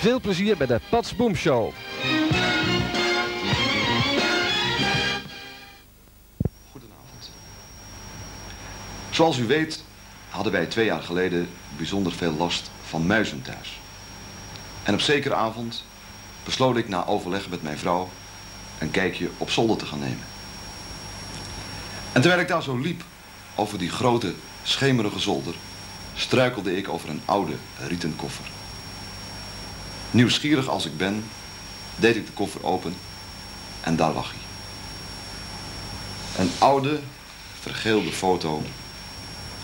Veel plezier bij de Pats Boem Show. Goedenavond. Zoals u weet hadden wij 2 jaar geleden bijzonder veel last van muizen thuis. En op zekere avond besloot ik na overleg met mijn vrouw een kijkje op zolder te gaan nemen. En terwijl ik daar zo liep over die grote, schemerige zolder, struikelde ik over een oude rieten koffer. Nieuwsgierig als ik ben, deed ik de koffer open en daar lag hij. Een oude, vergeelde foto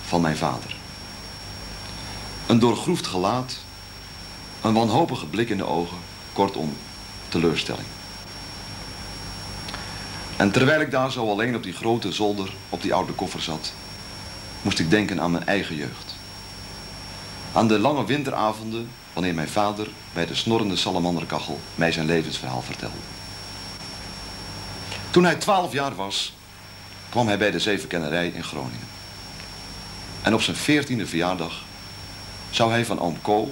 van mijn vader. Een doorgroefd gelaat, een wanhopige blik in de ogen, kortom, teleurstelling. En terwijl ik daar zo alleen op die grote zolder op die oude koffer zat, moest ik denken aan mijn eigen jeugd. Aan de lange winteravonden, wanneer mijn vader bij de snorrende salamanderkachel mij zijn levensverhaal vertelde. Toen hij 12 jaar was, kwam hij bij de Zevenkennerij in Groningen. En op zijn 14e verjaardag zou hij van oom Ko,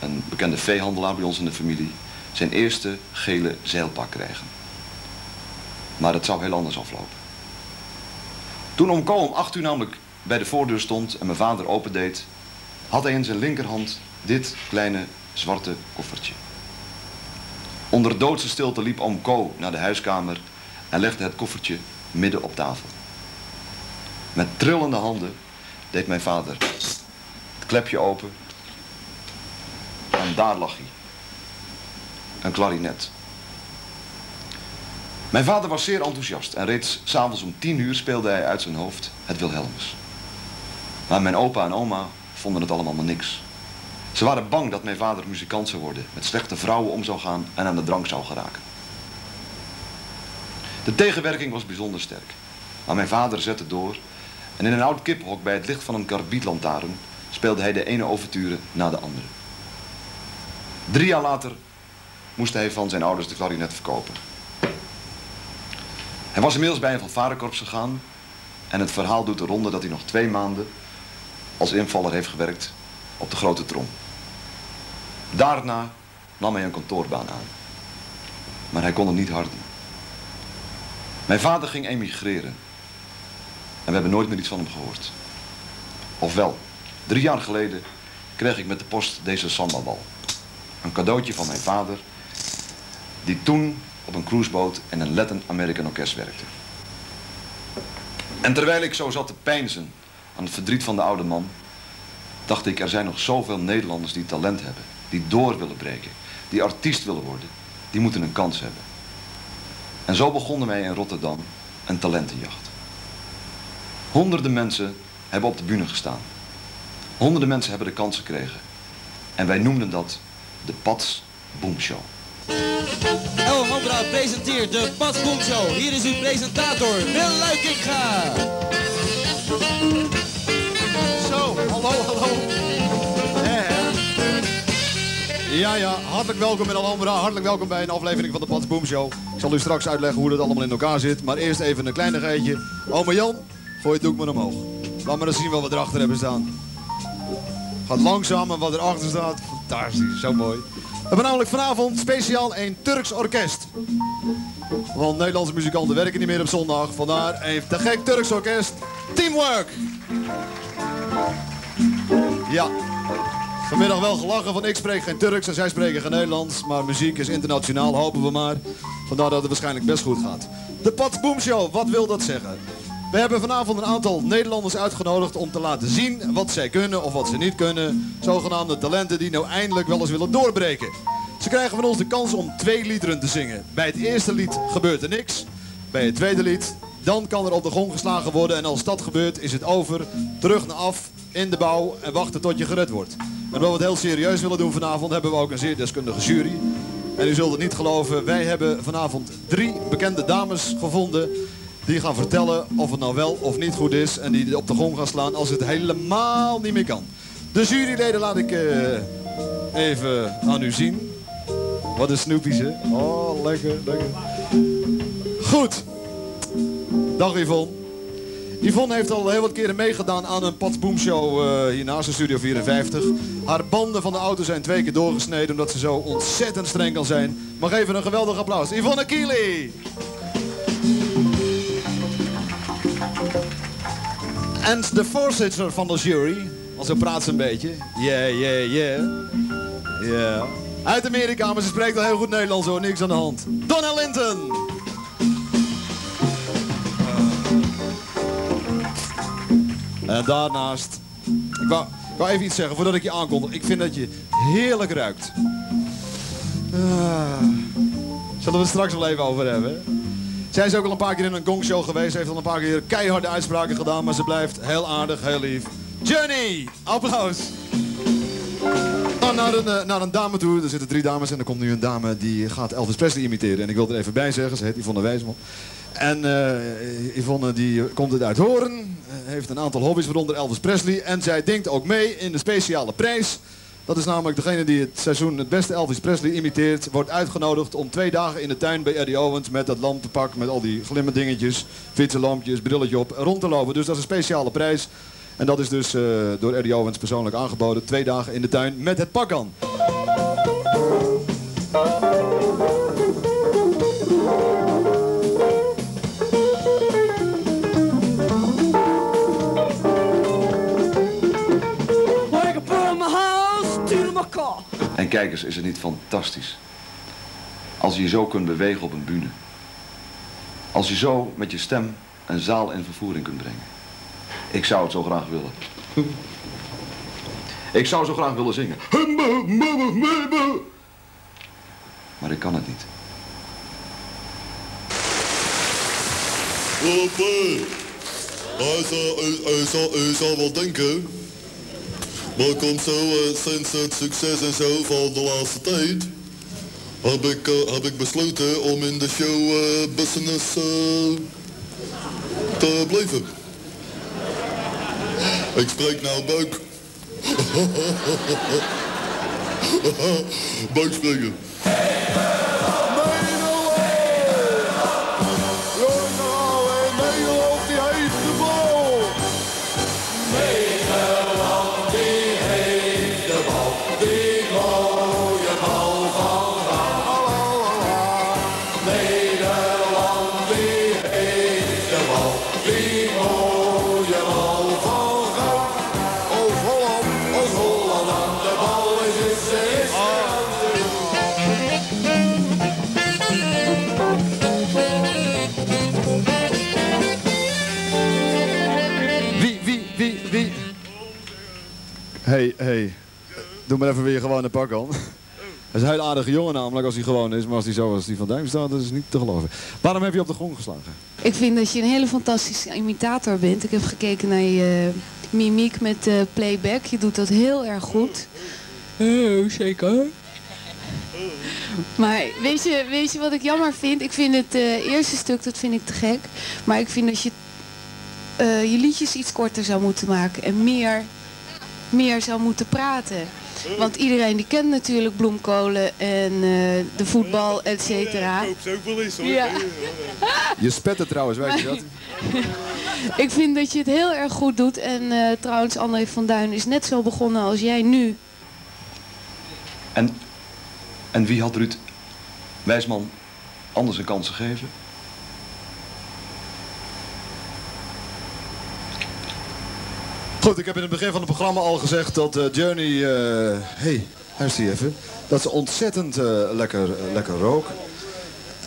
een bekende veehandelaar bij ons in de familie, zijn eerste gele zeilpak krijgen. Maar het zou heel anders aflopen. Toen oom Ko om 8 uur namelijk bij de voordeur stond en mijn vader opendeed, had hij in zijn linkerhand dit kleine zwarte koffertje. Onder doodse stilte liep oom Ko naar de huiskamer en legde het koffertje midden op tafel. Met trillende handen deed mijn vader het klepje open en daar lag hij. Een klarinet. Mijn vader was zeer enthousiast en reeds 's avonds om 22:00 speelde hij uit zijn hoofd het Wilhelmus. Maar mijn opa en oma vonden het allemaal maar niks. Ze waren bang dat mijn vader muzikant zou worden, met slechte vrouwen om zou gaan en aan de drank zou geraken. De tegenwerking was bijzonder sterk, maar mijn vader zette door en in een oud kiphok bij het licht van een karbietlantaarn speelde hij de ene ouverture na de andere. 3 jaar later moest hij van zijn ouders de klarinet verkopen. Hij was inmiddels bij een fanfarekorps gegaan en het verhaal doet de ronde dat hij nog 2 maanden als invaller heeft gewerkt op de grote trom. Daarna nam hij een kantoorbaan aan, maar hij kon het niet harden. Mijn vader ging emigreren en we hebben nooit meer iets van hem gehoord. Ofwel, 3 jaar geleden kreeg ik met de post deze sambabal. Een cadeautje van mijn vader, die toen op een cruiseboot en een Latin American orkest werkte. En terwijl ik zo zat te peinzen aan het verdriet van de oude man, dacht ik, er zijn nog zoveel Nederlanders die talent hebben, die door willen breken, die artiest willen worden, die moeten een kans hebben. En zo begonnen wij in Rotterdam een talentenjacht. Honderden mensen hebben op de bühne gestaan. Honderden mensen hebben de kans gekregen. En wij noemden dat de Pats Boem Show. Alhambra presenteert de Pats Boem Show. Hier is uw presentator, Will Luikinga. Zo, hallo, hallo. Ja, ja, hartelijk welkom in Alhambra. Hartelijk welkom bij een aflevering van de Pats Boem Show. Ik zal u straks uitleggen hoe dat allemaal in elkaar zit. Maar eerst even een kleinigheidje. Oma Jan, gooi het doek maar omhoog. Laat maar eens zien wat we erachter hebben staan. Gaat langzaam en wat erachter staat. Fantastisch, zo mooi. We hebben namelijk vanavond speciaal een Turks orkest. Want Nederlandse muzikanten werken niet meer op zondag. Vandaar heeft de gek Turks orkest Teamwork. Ja, vanmiddag wel gelachen, want ik spreek geen Turks en zij spreken geen Nederlands. Maar muziek is internationaal, hopen we maar. Vandaar dat het waarschijnlijk best goed gaat. De Pats Boem Show, wat wil dat zeggen? We hebben vanavond een aantal Nederlanders uitgenodigd om te laten zien wat zij kunnen of wat ze niet kunnen. Zogenaamde talenten die nou eindelijk wel eens willen doorbreken. Ze krijgen van ons de kans om 2 liederen te zingen. Bij het eerste lied gebeurt er niks. Bij het tweede lied, dan kan er op de gong geslagen worden en als dat gebeurt is het over. Terug naar af, in de bouw en wachten tot je gered wordt. En omdat we het heel serieus willen doen vanavond, hebben we ook een zeer deskundige jury. En u zult het niet geloven, wij hebben vanavond 3 bekende dames gevonden. Die gaan vertellen of het nou wel of niet goed is en die op de gong gaan slaan als het helemaal niet meer kan. De juryleden laat ik even aan u zien. Wat een snoepies, hè? Oh, lekker, lekker. Goed. Dag Yvonne. Yvonne heeft al heel wat keren meegedaan aan een Pats Boem Show hier naast de Studio 54. Haar banden van de auto zijn 2 keer doorgesneden omdat ze zo ontzettend streng kan zijn. Mag even een geweldig applaus. Yvonne Keely! En de voorzitter van de jury, want zo praat ze een beetje. Yeah, yeah, yeah. Yeah. Uit Amerika, maar ze spreekt al heel goed Nederlands hoor, niks aan de hand. Donna Linton! En daarnaast, ik wou even iets zeggen voordat ik je aankondig. Ik vind dat je heerlijk ruikt. Zullen we het straks wel even over hebben. Zij is ook al een paar keer in een gongshow geweest. Ze heeft al een paar keer keiharde uitspraken gedaan, maar ze blijft heel aardig, heel lief. Jerney, applaus! Naar een dame toe, er zitten 3 dames en er komt nu een dame die gaat Elvis Presley imiteren. En ik wil er even bij zeggen, ze heet Yvonne Wijsmol. En Yvonne die komt uit Uithoorn, heeft een aantal hobby's waaronder Elvis Presley. En zij denkt ook mee in de speciale prijs. Dat is namelijk degene die het seizoen het beste Elvis Presley imiteert, wordt uitgenodigd om 2 dagen in de tuin bij Eddy Ouwens met dat lampenpak, met al die glimme dingetjes, fietsen, lampjes, brilletje op, rond te lopen. Dus dat is een speciale prijs. En dat is dus door Eddy Ouwens persoonlijk aangeboden. 2 dagen in de tuin met het pak aan. En kijkers, is het niet fantastisch? Als je je zo kunt bewegen op een bühne. Als je zo met je stem een zaal in vervoering kunt brengen. Ik zou het zo graag willen. Ik zou zo graag willen zingen. Maar ik kan het niet. Hij zou wel denken. Maar komt zo, sinds het succes en zo van de laatste tijd, heb ik besloten om in de showbusiness te blijven. Ik spreek nou buik. Buik spreken. Hey, doe maar even weer gewoon een pak aan. Dat is een heel aardige jongen namelijk als hij gewoon is, maar als hij zo als die van Duin staat, dat is niet te geloven. Waarom heb je op de grond geslagen? Ik vind dat je een hele fantastische imitator bent. Ik heb gekeken naar je mimiek met playback. Je doet dat heel erg goed. Zeker. Maar weet je wat ik jammer vind? Ik vind het eerste stuk, dat vind ik te gek. Maar ik vind dat je je liedjes iets korter zou moeten maken en meer zou moeten praten. Want iedereen die kent natuurlijk bloemkolen en de voetbal, et cetera. Ik koop ze ook wel eens hoor. Ja. Je spet het trouwens, weet je dat? Ik vind dat je het heel erg goed doet en trouwens André van Duin is net zo begonnen als jij nu. En wie had Ruud Wijsman anders een kans gegeven? Goed, ik heb in het begin van het programma al gezegd dat Jerney, daar is die even, dat ze ontzettend lekker rook.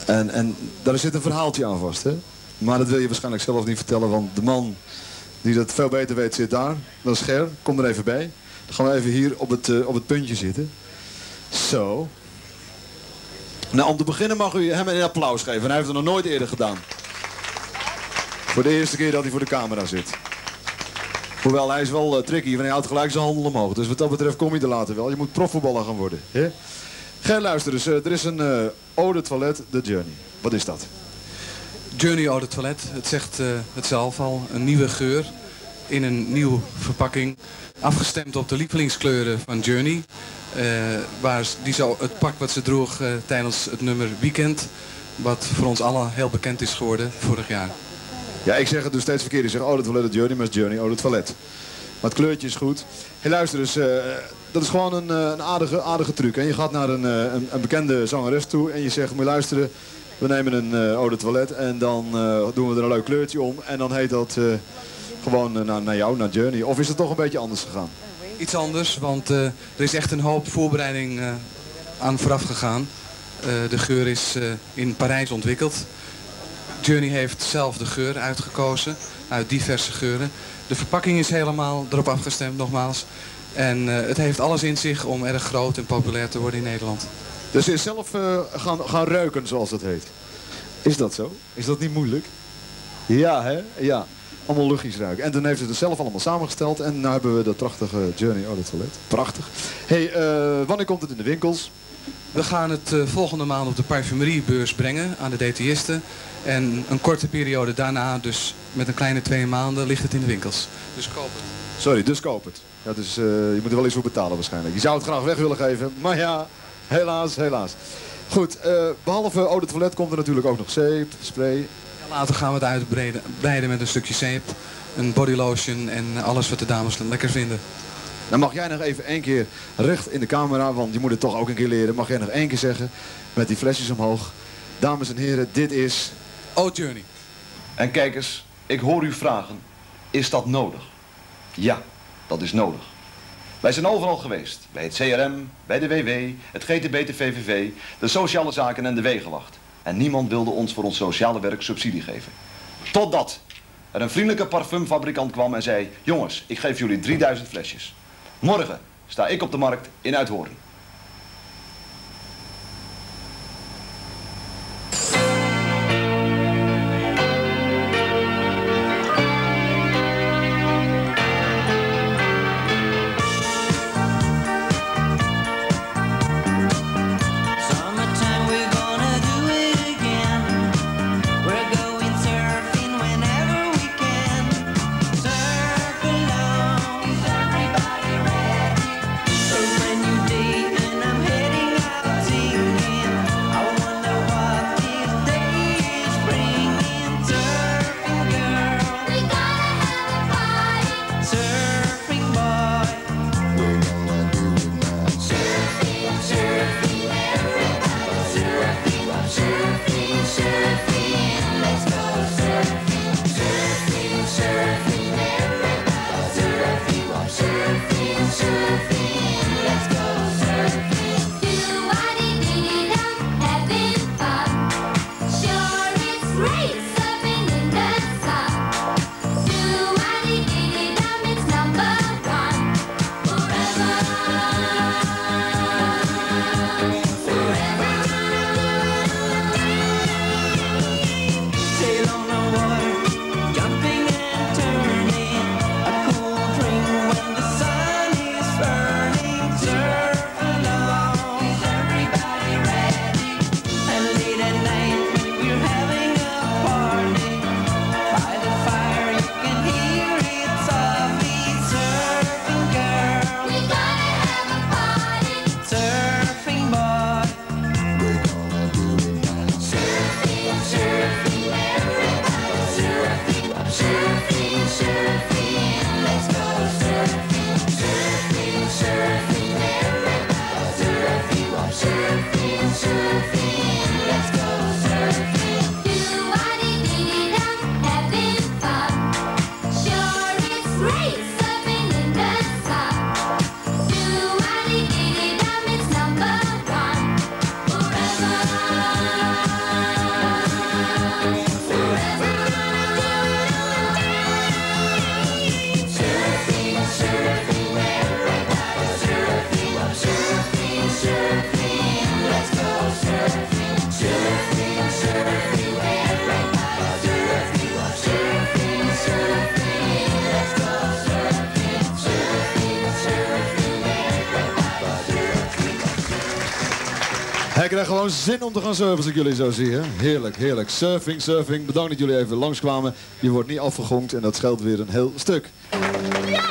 En daar zit een verhaaltje aan vast, hè? Maar dat wil je waarschijnlijk zelf niet vertellen, want de man die dat veel beter weet zit daar. Dat is Ger, kom er even bij. Dan gaan we even hier op het puntje zitten. Zo. Nou, om te beginnen mag u hem een applaus geven, en hij heeft het nog nooit eerder gedaan. Voor de eerste keer dat hij voor de camera zit. Hoewel, hij is wel tricky, want hij houdt gelijk zijn handel omhoog. Dus wat dat betreft kom je er later wel. Je moet profvoetballer gaan worden. Hè? Ger, luister dus. Er is een Eau de Toilette de Jerney. Wat is dat? Jerney Eau de Toilette. Het zegt het zelf al. Een nieuwe geur in een nieuwe verpakking. Afgestemd op de lievelingskleuren van Jerney. Het pak wat ze droeg tijdens het nummer Weekend. Wat voor ons allen heel bekend is geworden vorig jaar. Ja, ik zeg het dus steeds verkeerd. Ik zeg, oh, de toilet, het Journey, maar het Journey, oh, de toilet. Maar het kleurtje is goed. Hey, luister eens, dat is gewoon een aardige truc. En je gaat naar een bekende zangeres toe en je zegt, moet je luisteren, we nemen een eau de toilet en dan doen we er een leuk kleurtje om. En dan heet dat gewoon naar jou, naar Journey. Of is het toch een beetje anders gegaan? Iets anders, want er is echt een hoop voorbereiding aan vooraf gegaan. De geur is in Parijs ontwikkeld. Journey heeft zelf de geur uitgekozen, uit diverse geuren. De verpakking is helemaal erop afgestemd, nogmaals. En het heeft alles in zich om erg groot en populair te worden in Nederland. Dus je is zelf gaan ruiken, zoals dat heet. Is dat zo? Is dat niet moeilijk? Ja, hè? Ja. Allemaal luchtjes ruiken. En dan heeft het zelf allemaal samengesteld. En nu hebben we dat prachtige Journey Eau de Toilette. Prachtig. Hé, wanneer komt het in de winkels? We gaan het volgende maand op de parfumeriebeurs brengen aan de detailisten. En een korte periode daarna, dus met een kleine 2 maanden, ligt het in de winkels. Dus koop het. Sorry, dus koop het. Ja, dus je moet er wel eens voor betalen waarschijnlijk. Je zou het graag weg willen geven, maar ja, helaas, helaas. Goed, behalve eau de toilet komt er natuurlijk ook nog zeep, spray. Ja, later gaan we het uitbreiden met een stukje zeep, een bodylotion en alles wat de dames lekker vinden. Dan mag jij nog even 1 keer recht in de camera, want je moet het toch ook een keer leren. Mag jij nog 1 keer zeggen, met die flesjes omhoog. Dames en heren, dit is... Oh, Journey. En kijkers, ik hoor u vragen, is dat nodig? Ja, dat is nodig. Wij zijn overal geweest. Bij het CRM, bij de WW, het GTB, de VVV, de sociale zaken en de wegenwacht. En niemand wilde ons voor ons sociale werk subsidie geven. Totdat er een vriendelijke parfumfabrikant kwam en zei... Jongens, ik geef jullie 3000 flesjes. Morgen sta ik op de markt in Uithoorn. Ik krijg gewoon zin om te gaan surfen als ik jullie zo zie, hè? Heerlijk, heerlijk. Surfing, surfing. Bedankt dat jullie even langskwamen. Je wordt niet afgegonkt en dat scheelt weer een heel stuk. Ja!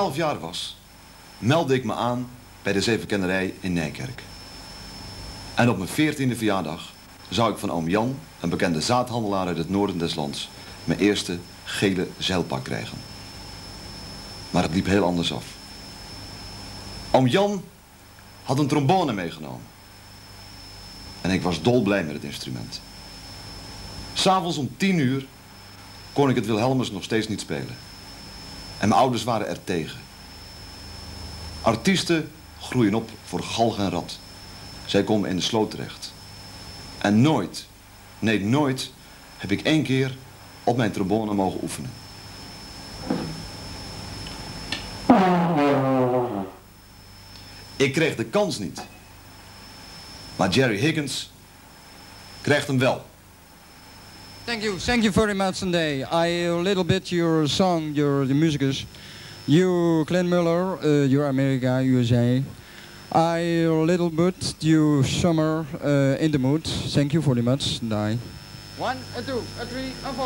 12 jaar was, meldde ik me aan bij de Zevenkennerij in Nijkerk. En op mijn 14e verjaardag zou ik van oom Jan, een bekende zaadhandelaar uit het noorden des lands, mijn eerste gele zeilpak krijgen. Maar het liep heel anders af. Oom Jan had een trombone meegenomen. En ik was dolblij met het instrument. S'avonds om 10 uur kon ik het Wilhelmus nog steeds niet spelen. En mijn ouders waren er tegen. Artiesten groeien op voor galg en rad. Zij komen in de sloot terecht. En nooit, nee nooit, heb ik 1 keer op mijn trombone mogen oefenen. Ik kreeg de kans niet. Maar Jerry Higgins krijgt hem wel. Thank you very much today. I a little bit your song, the music is. You, Clint Miller, you're America, USA. I a little bit you summer in the mood. Thank you very much. Die. 1, 2, 3, and 4.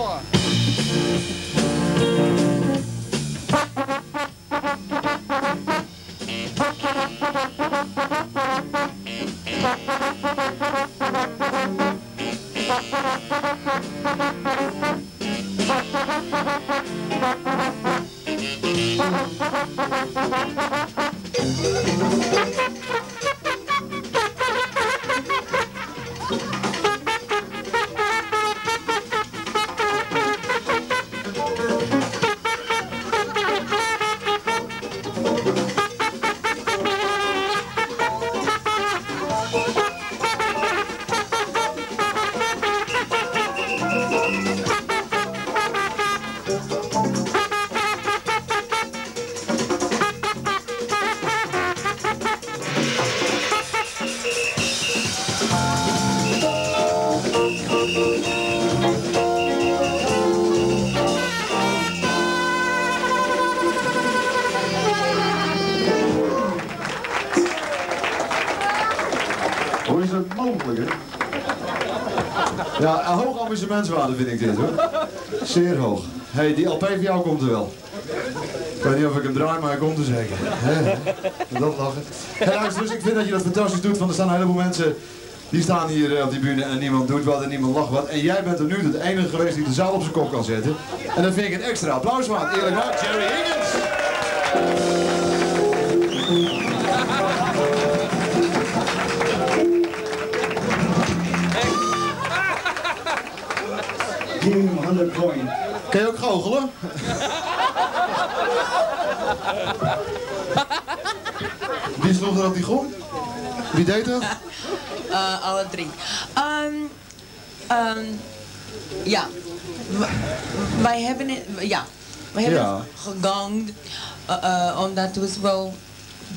Menswaarde vind ik dit hoor. Zeer hoog. Hey, die LP van jou komt er wel. Ik weet niet of ik hem draai, maar hij komt er zeker. Dat lachen. Hey, dus ik vind dat je dat fantastisch doet, want er staan een heleboel mensen die staan hier op die bühne en niemand doet wat en niemand lacht wat. En jij bent er nu de enige geweest die de zaal op zijn kop kan zetten. En dat vind ik een extra applaus waard. Eerlijk waar, Jerry Higgins! Coin. Kan je ook goochelen? Wie sloeg er op die groep? Wie deed dat? Alle drie. Ja. Wij hebben gegongd. Omdat het wel...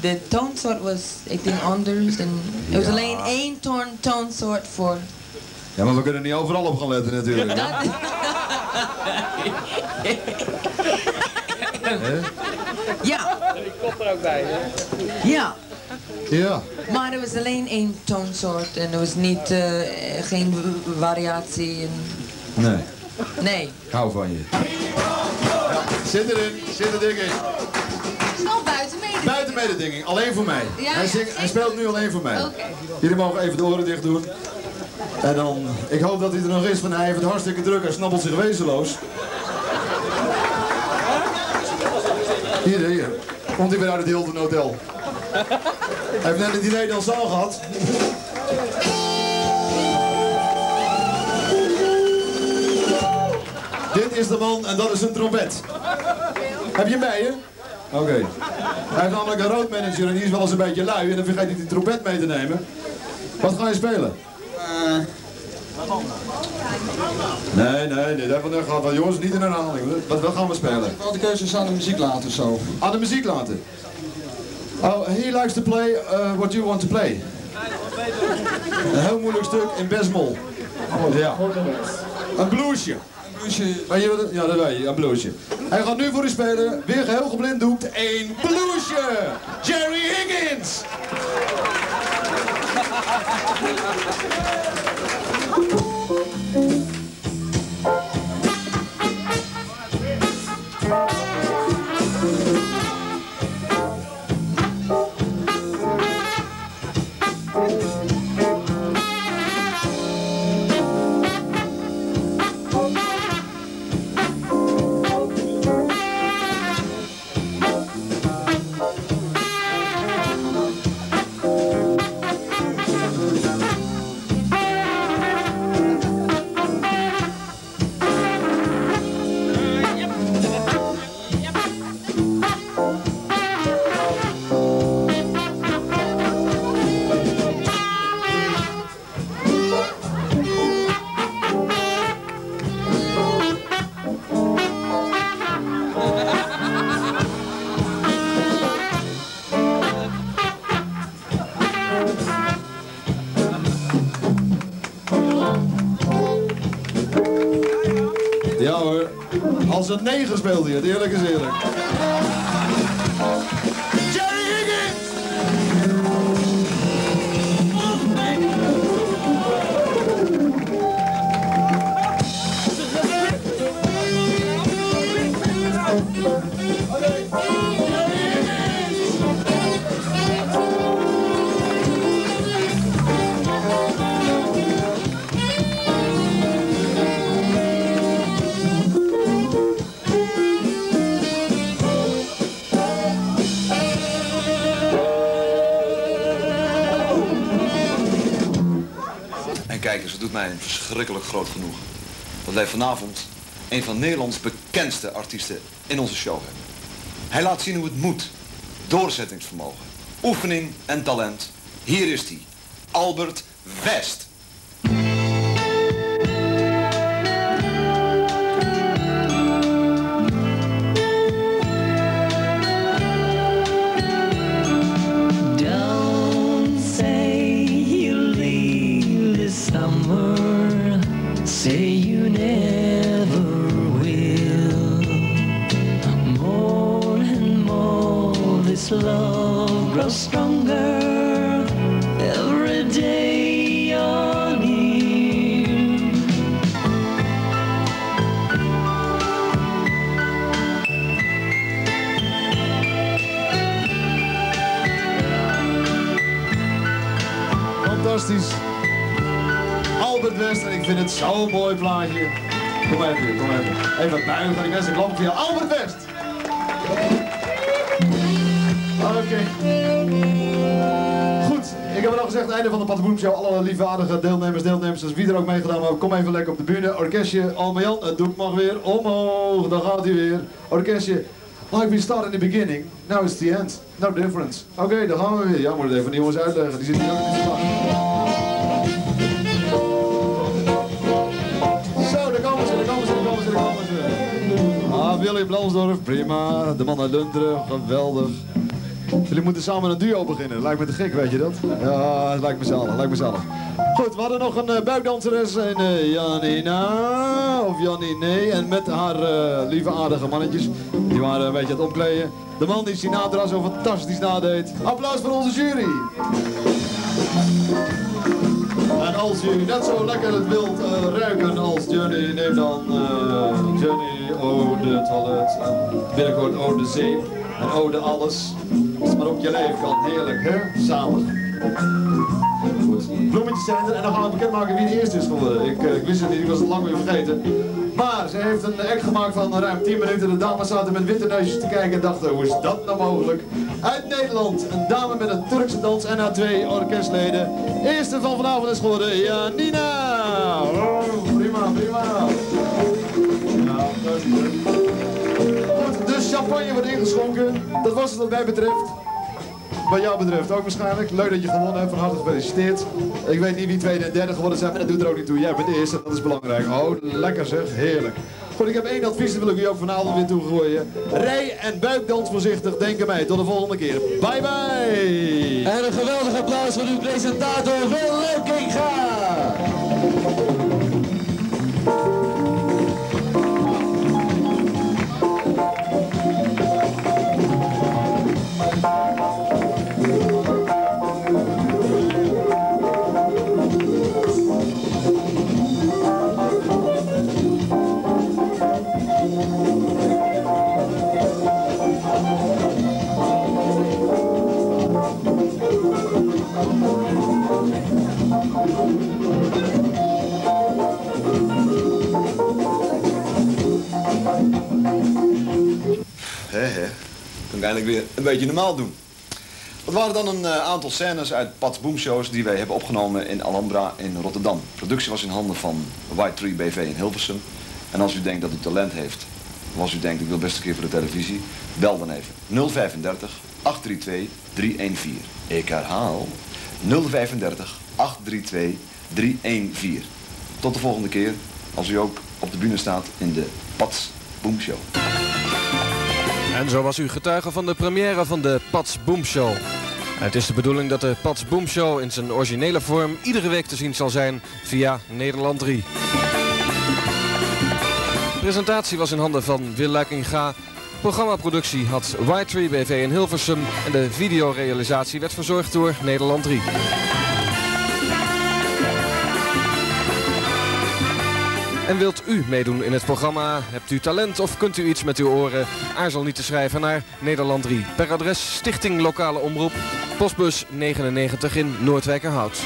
De toonsoort was, ik denk, anders. En er was alleen 1 toonsoort voor... Ja, maar we kunnen niet overal op gaan letten natuurlijk. Dat... Ja. Die komt er ook bij, hè? Ja. Ja. Maar er was alleen 1 toonsoort en er was niet, geen variatie. En... Nee. Nee. Ik hou van je. Ja. Zit erin, zit er dik in. Buiten mededinging, alleen voor mij. Ja, hij speelt nu alleen voor mij. Okay. Jullie mogen even de oren dicht doen. En dan, ik hoop dat hij er nog is, want hij heeft het hartstikke druk en snabbelt zich wezenloos. Hier, hier. Komt hij weer uit het Hilton Hotel. Hij heeft net een diner dans al gehad. Dit is de man en dat is een trompet. Heb je bij je? Oké. Okay. Hij heeft namelijk een roadmanager en die is wel eens een beetje lui en dan vergeet hij die trompet mee te nemen. Wat ga je spelen? Nee, nee, nee, dat hebben we gehad. Jongens, niet in herhaling. Wat gaan we spelen? Ik wil de keuzes aan de muziek laten zo. Aan de muziek laten? Oh, he likes to play what you want to play. Een heel moeilijk stuk in best mol. Ja. Een bluesje. Weet je wat? Ja, dat weet je, een bluesje. Hij gaat nu voor u spelen, weer geheel geblinddoekt, een bluesje! Jerry Higgins! Ja hoor. Als een 9 speelde je het, eerlijk is eerlijk. Jerry Higgins! Kijk eens, het doet mij een verschrikkelijk groot genoegen dat wij vanavond een van Nederlands bekendste artiesten in onze show hebben. Hij laat zien hoe het moet, doorzettingsvermogen, oefening en talent. Hier is hij, Albert West. Love grows stronger every day you're near. Fantastisch. Albert West, en ik vind het zo'n mooi plaatje. Kom even hier, kom even. Even buigen, ik wens een klap voor Albert West. Oké. Goed, ik heb al gezegd, einde van de Pats Boem Show. Alle liefwaardige deelnemers, wie er ook meegedaan heeft, kom even lekker op de bühne. Orkestje, Almajan, het doek mag weer omhoog, daar gaat hij weer. Orkestje, like we start in the beginning, now it's the end, no difference. Oké, daar gaan we weer. Ja, moet het even aan de jongens uitleggen, die zitten hier ook in de slag. Zo, daar komen ze. Ah, Willy Blomsdorff, prima. De man uit Lunteren, geweldig. Jullie moeten samen een duo beginnen, lijkt me te gek, weet je dat? Ja, het lijkt me zalig, Goed, we hadden nog een buikdanseres in Janina, of Janine, en met haar lieve aardige mannetjes. Die waren een beetje aan het omkleden. De man die Sinatra zo fantastisch nadeed. Applaus voor onze jury! En als jullie net zo lekker het wilt ruiken als Jerney, neem dan Jerney, oh de toilet, en binnenkort oh de zeep, en oh de alles. Maar ook je leven kan heerlijk, hè? Samen. Goed. Bloemetjes zijn er en dan gaan we bekendmaken wie de eerste is geworden. Ik wist het niet, ik was het lang weer vergeten. Maar ze heeft een act gemaakt van ruim 10 minuten. De dames zaten met witte neusjes te kijken en dachten, hoe is dat nou mogelijk? Uit Nederland, een dame met een Turkse dans en haar 2 orkestleden. Eerste van vanavond is geworden, Janina! Oh, prima. Ja, goed, dus champagne wordt ingeschonken. Dat was het wat mij betreft. Wat jou betreft ook waarschijnlijk. Leuk dat je gewonnen hebt. Van harte gefeliciteerd. Ik weet niet wie tweede en derde geworden zijn, maar dat doet er ook niet toe. Jij bent de eerste, dat is belangrijk. Oh, lekker zeg. Heerlijk. Goed, ik heb 1 advies, dat wil ik u ook vanavond weer toegooien. Rij en buikdans voorzichtig, denk aan mij. Tot de volgende keer. Bye bye. En een geweldig applaus voor uw presentator Will Luikinga. Dan kan ik weer een beetje normaal doen. Dat waren dan een aantal scènes uit Pats Boem Shows die wij hebben opgenomen in Alhambra in Rotterdam. De productie was in handen van White Tree BV in Hilversum. En als u denkt dat u talent heeft, of als u denkt ik wil best een keer voor de televisie, bel dan even 035 832 314. Ik herhaal 035 832 314. Tot de volgende keer als u ook op de bühne staat in de Pats Boem Show. En zo was u getuige van de première van de Pats Boem Show. Het is de bedoeling dat de Pats Boem Show in zijn originele vorm iedere week te zien zal zijn via Nederland 3. De presentatie was in handen van Will Luikinga. Programmaproductie had White Tree BV in Hilversum. En de videorealisatie werd verzorgd door Nederland 3. En wilt u meedoen in het programma? Hebt u talent of kunt u iets met uw oren? Aarzel niet te schrijven naar Nederland 3. Per adres Stichting Lokale Omroep, postbus 99 in Noordwijkerhout.